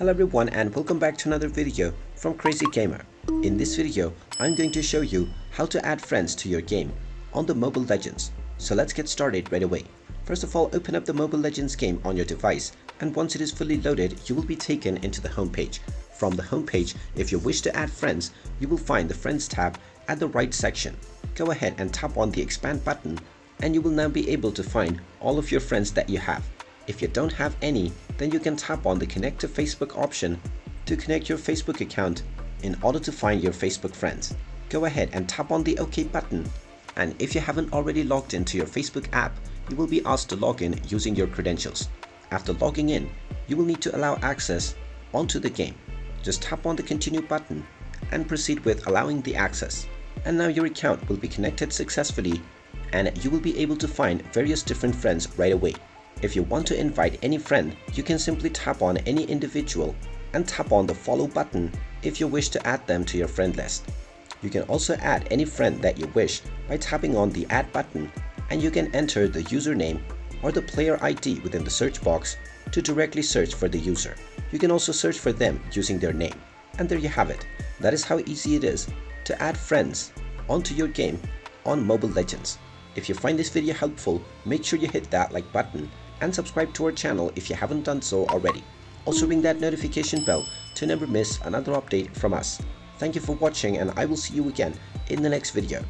Hello everyone and welcome back to another video from Crazy Gamer. In this video, I'm going to show you how to add friends to your game on the Mobile Legends. So let's get started right away. First of all, open up the Mobile Legends game on your device, and once it is fully loaded, you will be taken into the homepage. From the homepage, if you wish to add friends, you will find the Friends tab at the right section. Go ahead and tap on the Expand button, and you will now be able to find all of your friends that you have. If you don't have any, then you can tap on the Connect to Facebook option to connect your Facebook account in order to find your Facebook friends. Go ahead and tap on the OK button, and if you haven't already logged into your Facebook app, you will be asked to log in using your credentials. After logging in, you will need to allow access onto the game. Just tap on the Continue button and proceed with allowing the access. And now your account will be connected successfully, and you will be able to find various different friends right away. If you want to invite any friend, you can simply tap on any individual and tap on the Follow button if you wish to add them to your friend list. You can also add any friend that you wish by tapping on the Add button, and you can enter the username or the player ID within the search box to directly search for the user. You can also search for them using their name. And there you have it. That is how easy it is to add friends onto your game on Mobile Legends. If you find this video helpful, make sure you hit that like button and subscribe to our channel if you haven't done so already. Also ring that notification bell to never miss another update from us. Thank you for watching, and I will see you again in the next video.